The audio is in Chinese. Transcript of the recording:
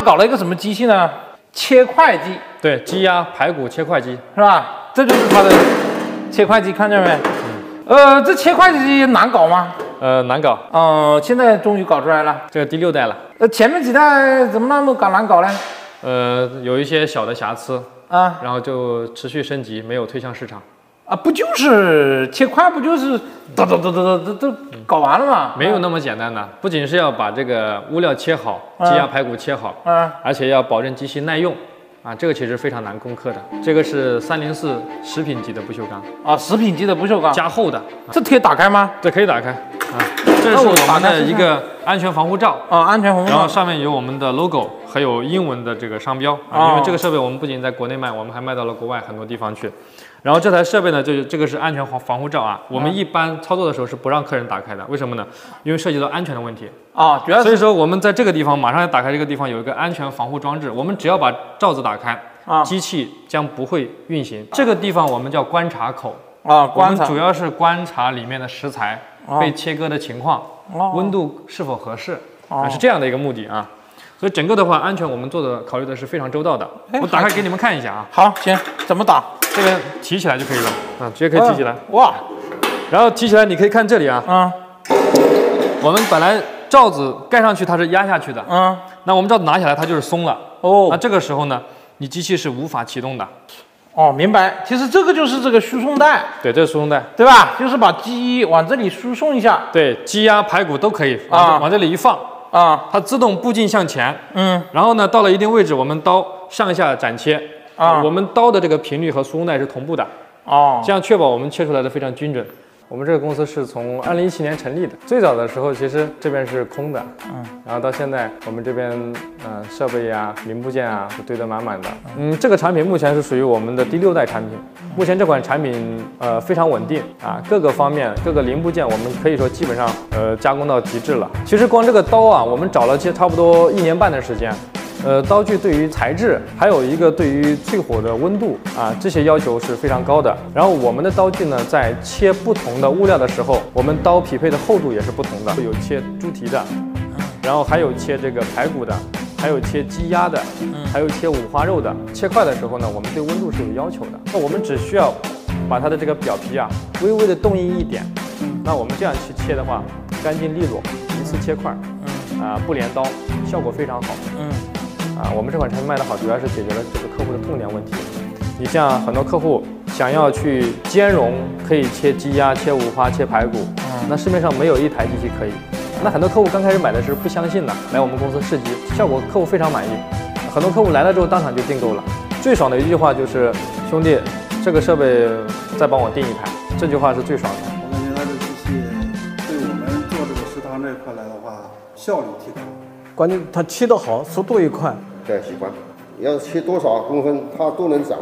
搞了一个什么机器呢？切块机。对，鸡鸭排骨切块机是吧？这就是它的切块机，看见没？这切块机难搞吗？难搞。现在终于搞出来了，这个第六代了。前面几代怎么那么难搞嘞？有一些小的瑕疵啊，然后就持续升级，没有推向市场。 啊，不就是切块，不就是哒哒哒哒哒都搞完了吗？没有那么简单的，不仅是要把这个物料切好，鸡鸭排骨切好，而且要保证机器耐用，啊，这个其实非常难攻克的。这个是304食品级的不锈钢啊，食品级的不锈钢加厚的，这可以打开吗？这可以打开啊，这是我们的一个安全防护罩啊，安全防护罩，然后上面有我们的 logo， 还有英文的这个商标啊，因为这个设备我们不仅在国内卖，我们还卖到了国外很多地方去。 然后这台设备呢，这个是安全防护罩啊。我们一般操作的时候是不让客人打开的，为什么呢？因为涉及到安全的问题啊。主要所以说我们在这个地方马上要打开，这个地方有一个安全防护装置，我们只要把罩子打开，机器将不会运行。这个地方我们叫观察口啊，观察主要是观察里面的食材被切割的情况，温度是否合适，是这样的一个目的啊。所以整个的话，安全我们考虑的是非常周到的。我打开给你们看一下啊。好，行，怎么打？ 这个提起来就可以了啊，直接可以提起来哇！然后提起来，你可以看这里啊，我们本来罩子盖上去它是压下去的，那我们罩子拿起来它就是松了哦。那这个时候呢，你机器是无法启动的。哦，明白。其实这个就是这个输送带，对，这是输送带，对吧？就是把鸡往这里输送一下，对，鸡鸭排骨都可以往这里一放啊，它自动步进向前，然后呢，到了一定位置，我们刀上下斩切。 啊，我们刀的这个频率和输送带是同步的哦，这样确保我们切出来的非常均整。我们这个公司是从2017年成立的，最早的时候其实这边是空的，然后到现在我们这边设备呀、零部件啊堆得满满的。这个产品目前是属于我们的第6代产品，目前这款产品非常稳定啊，各个方面各个零部件我们可以说基本上加工到极致了。其实光这个刀啊，我们找了差不多1年半的时间。 刀具对于材质，还有一个对于淬火的温度啊，这些要求是非常高的。然后我们的刀具呢，在切不同的物料的时候，我们刀匹配的厚度也是不同的，有切猪蹄的，然后还有切这个排骨的，还有切鸡鸭的，还有切五花肉的。切块的时候呢，我们对温度是有要求的。那我们只需要把它的这个表皮啊，微微的动硬一点。那我们这样去切的话，干净利落，一次切块，不连刀，效果非常好。啊，我们这款产品卖得好，主要是解决了这个客户的痛点问题。你像很多客户想要去兼容，可以切鸡鸭、切五花、切排骨，那市面上没有一台机器可以。那很多客户刚开始买的是不相信的，来我们公司试机，效果客户非常满意。很多客户来了之后当场就订购了。最爽的一句话就是：“兄弟，这个设备再帮我订一台。”这句话是最爽的。我感觉它的机器对我们做这个食堂这一块来的话，效率提高。关键它切得好，速度也快。 太喜欢，要切多少公分，它都能长。